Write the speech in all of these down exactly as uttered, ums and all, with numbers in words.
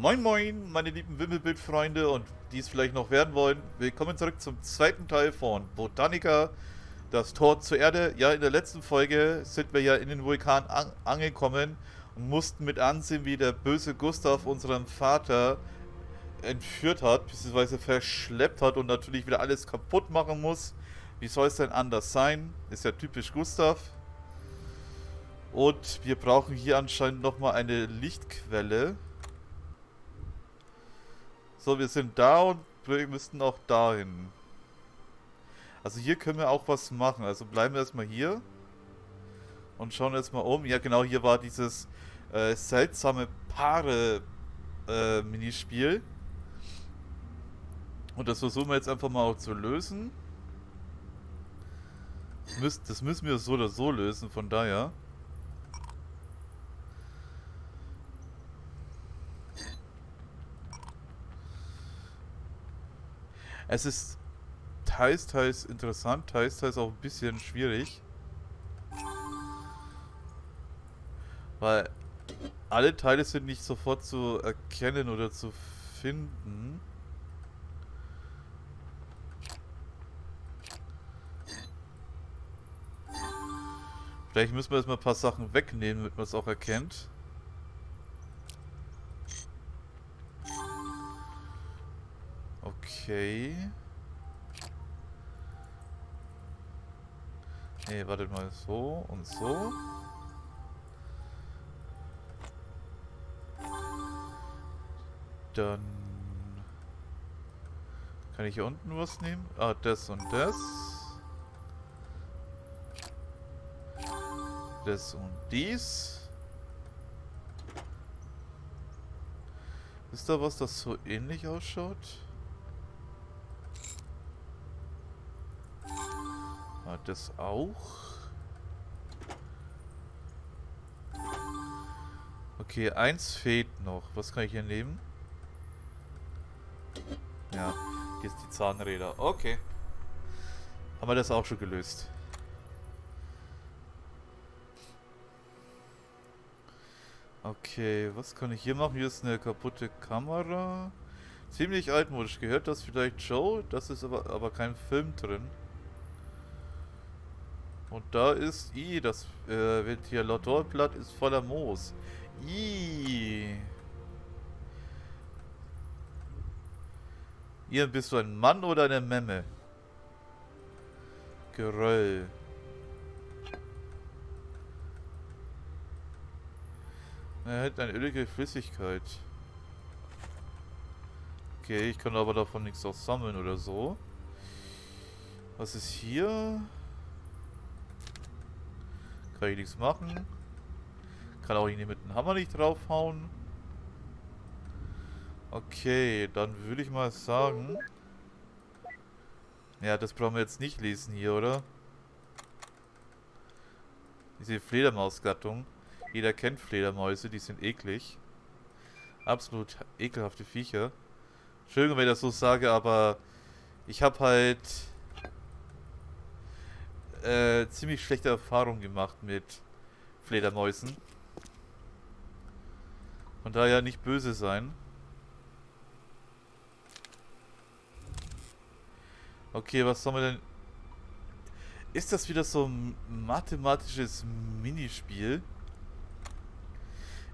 Moin moin, meine lieben Wimmelbildfreunde und die es vielleicht noch werden wollen. Willkommen zurück zum zweiten Teil von Botanica, das Tor zur Erde. Ja, in der letzten Folge sind wir ja in den Vulkan an angekommen und mussten mit ansehen, wie der böse Gustav unseren Vater entführt hat, beziehungsweise verschleppt hat und natürlich wieder alles kaputt machen muss. Wie soll es denn anders sein? Ist ja typisch Gustav. Und wir brauchen hier anscheinend nochmal eine Lichtquelle. So, wir sind da und wir müssten auch dahin. Also hier können wir auch was machen. Also bleiben wir erstmal hier. Und schauen erstmal um. Ja genau, hier war dieses äh, seltsame Paare-Minispiel. Äh, und das versuchen wir jetzt einfach mal auch zu lösen. Das, müß, das müssen wir so oder so lösen, von daher. Es ist teils, teils interessant, teils, teils auch ein bisschen schwierig. Weil alle Teile sind nicht sofort zu erkennen oder zu finden. Vielleicht müssen wir erstmal ein paar Sachen wegnehmen, damit man es auch erkennt. Okay. Ne, wartet mal, so und so. Dann kann ich hier unten was nehmen. Ah, das und das. Das und dies. Ist da was, das so ähnlich ausschaut? Das auch. Okay, eins fehlt noch. Was kann ich hier nehmen? Ja, hier ist die Zahnräder. Okay. Haben wir das auch schon gelöst. Okay, was kann ich hier machen? Hier ist eine kaputte Kamera. Ziemlich altmodisch. Gehört das vielleicht Joe? Das ist aber, aber kein Film drin. Und da ist, i, das äh, Ventilatorplatt ist voller Moos. I. Ian, bist du ein Mann oder eine Memme? Geröll. Er hat eine ölige Flüssigkeit. Okay, ich kann aber davon nichts auch sammeln oder so. Was ist hier? Kann ich nichts machen. Kann auch nicht mit dem Hammer nicht draufhauen. Okay, dann würde ich mal sagen... Ja, das brauchen wir jetzt nicht lesen hier, oder? Diese Fledermausgattung. Jeder kennt Fledermäuse, die sind eklig. Absolut ekelhafte Viecher. Entschuldigung, wenn ich das so sage, aber... Ich habe halt... Äh, ziemlich schlechte Erfahrung gemacht mit Fledermäusen. Von daher nicht böse sein. Okay, was sollen wir denn... Ist das wieder so ein mathematisches Minispiel?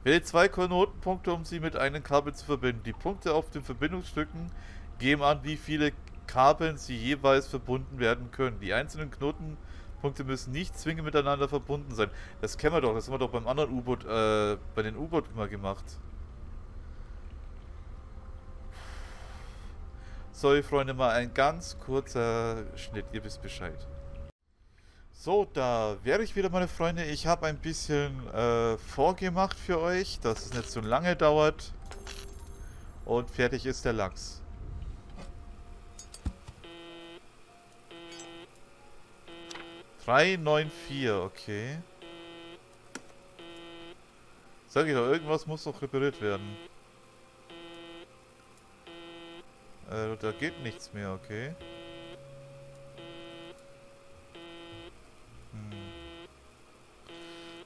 Wähle zwei Knotenpunkte, um sie mit einem Kabel zu verbinden. Die Punkte auf den Verbindungsstücken geben an, wie viele Kabeln sie jeweils verbunden werden können. Die einzelnen Knoten... Punkte müssen nicht zwingend miteinander verbunden sein. Das kennen wir doch, das haben wir doch beim anderen U-Boot, äh, bei den U-Booten mal gemacht. Sorry, Freunde, mal ein ganz kurzer Schnitt, ihr wisst Bescheid. So, da wäre ich wieder, meine Freunde. Ich habe ein bisschen äh, vorgemacht für euch, dass es nicht so lange dauert. Und fertig ist der Lachs. drei neun vier, okay. Sag ich doch, irgendwas muss doch repariert werden. Äh, da geht nichts mehr, okay. Hm.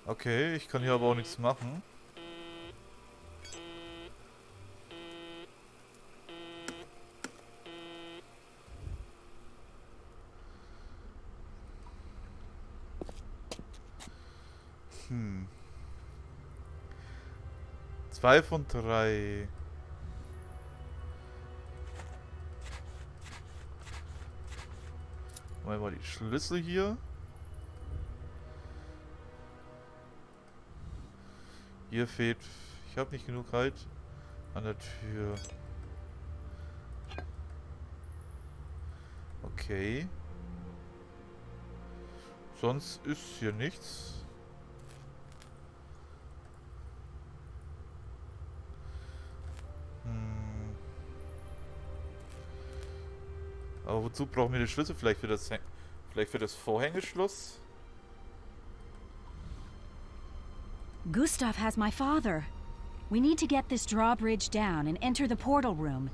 Okay, ich kann hier aber auch nichts machen. Zwei von drei. Machen wir mal die Schlüssel hier. Hier fehlt... Ich habe nicht genug Halt an der Tür. Okay. Sonst ist hier nichts. Hm. Aber wozu brauchen wir den Schlüssel? Vielleicht für das, vielleicht für das Vorhängeschloss? Gustav has my father. We need to get this drawbridge down and enter the portal room.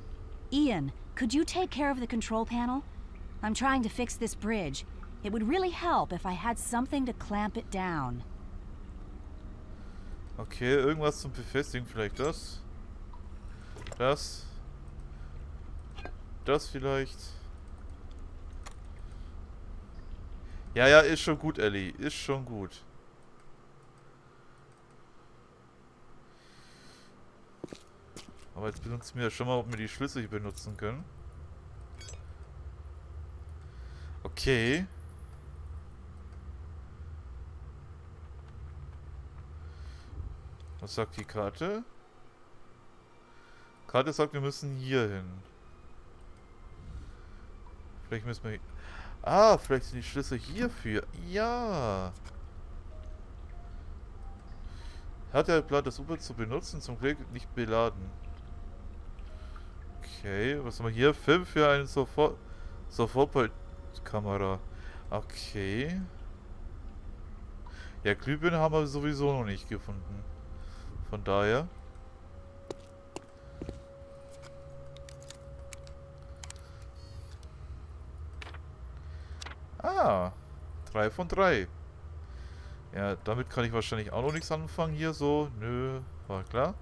Ian, could you take care of the control panel? I'm trying to fix this bridge. It would really help if I had something to clamp it down. Okay, irgendwas zum Befestigen, vielleicht das. Das. Das vielleicht. Ja, ja, ist schon gut, Ellie. Ist schon gut. Aber jetzt benutzen wir ja schon mal, ob wir die Schlüssel benutzen können. Okay. Was sagt die Karte? Karte sagt, wir müssen hier hin. Vielleicht müssen wir... Ah, vielleicht sind die Schlüssel hierfür. Ja. Hat er geplant, das U-Boot zu benutzen? Zum Glück nicht beladen. Okay, was haben wir hier? Film für einen Sofort... Sofortbald... Kamera. Okay. Ja, Glühbirne haben wir sowieso noch nicht gefunden. Von daher. Ah. Drei von drei. Ja, damit kann ich wahrscheinlich auch noch nichts anfangen hier so. Nö, war klar.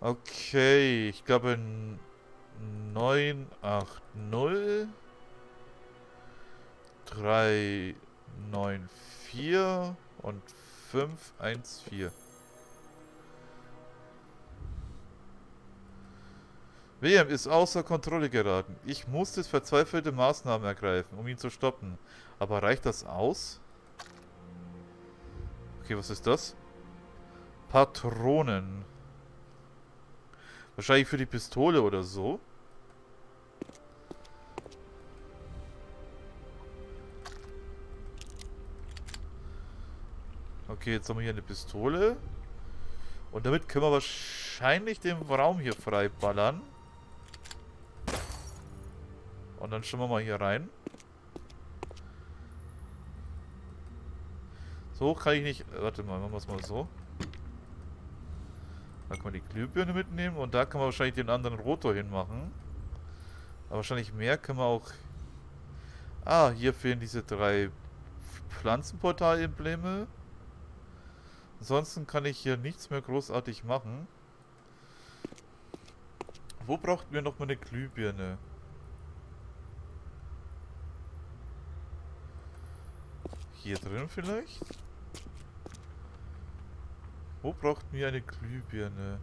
Okay, ich glaube neun acht null drei neun vier und fünf eins vier. William ist außer Kontrolle geraten. Ich musste verzweifelte Maßnahmen ergreifen, um ihn zu stoppen. Aber reicht das aus? Okay, was ist das? Patronen. Wahrscheinlich für die Pistole oder so. Okay, jetzt haben wir hier eine Pistole. Und damit können wir wahrscheinlich den Raum hier freiballern. Und dann schauen wir mal hier rein. So kann ich nicht... Warte mal, machen wir es mal so. Da kann man die Glühbirne mitnehmen und da kann man wahrscheinlich den anderen Rotor hinmachen. Aber wahrscheinlich mehr können wir auch... Ah, hier fehlen diese drei Pflanzenportal-Embleme. Ansonsten kann ich hier nichts mehr großartig machen. Wo brauchten wir nochmal eine Glühbirne? Hier drin vielleicht? Wo brauchten wir eine Glühbirne?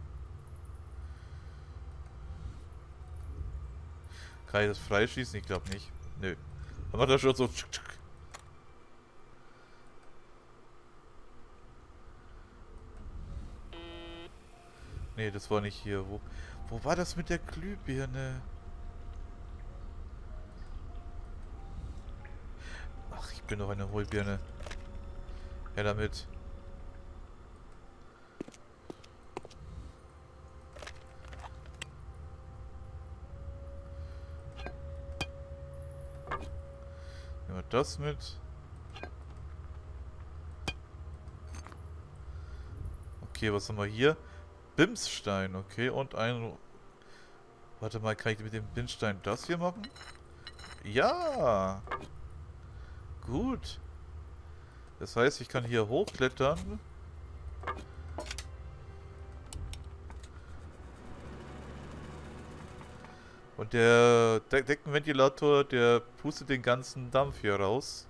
Kann ich das freischießen? Ich glaube nicht. Nö. Dann macht das schon so. Ne, das war nicht hier. Wo, wo war das mit der Glühbirne? Ach, ich bin doch eine Hohlbirne. Ja, damit. Das mit. Okay, was haben wir hier? Bimsstein, okay, und ein... Warte mal, kann ich mit dem Bimsstein das hier machen? Ja! Gut. Das heißt, ich kann hier hochklettern. Und der De Deckenventilator, der pustet den ganzen Dampf hier raus.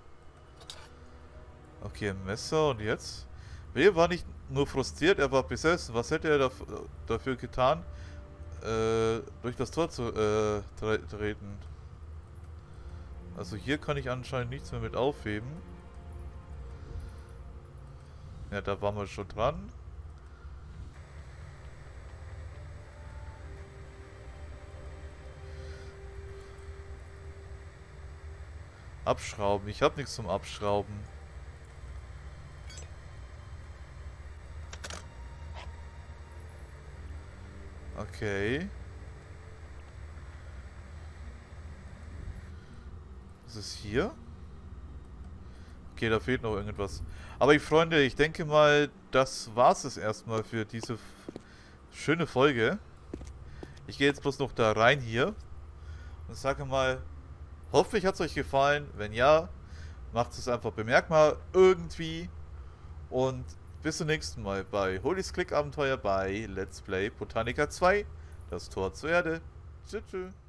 Okay, ein Messer und jetzt? Will war nicht nur frustriert, er war besessen. Was hätte er daf dafür getan, äh, durch das Tor zu äh, tre treten? Also hier kann ich anscheinend nichts mehr mit aufheben. Ja, da waren wir schon dran. Abschrauben. Ich habe nichts zum Abschrauben. Okay. Was ist hier? Okay, da fehlt noch irgendwas. Aber ich, Freunde, ich denke mal, das war's es erstmal für diese schöne Folge. Ich gehe jetzt bloß noch da rein hier und sage mal, hoffentlich hat es euch gefallen. Wenn ja, macht es einfach bemerkbar irgendwie. Und bis zum nächsten Mal bei Holy's Klick Abenteuer bei Let's Play Botanica zwei, das Tor zur Erde. Tschüss.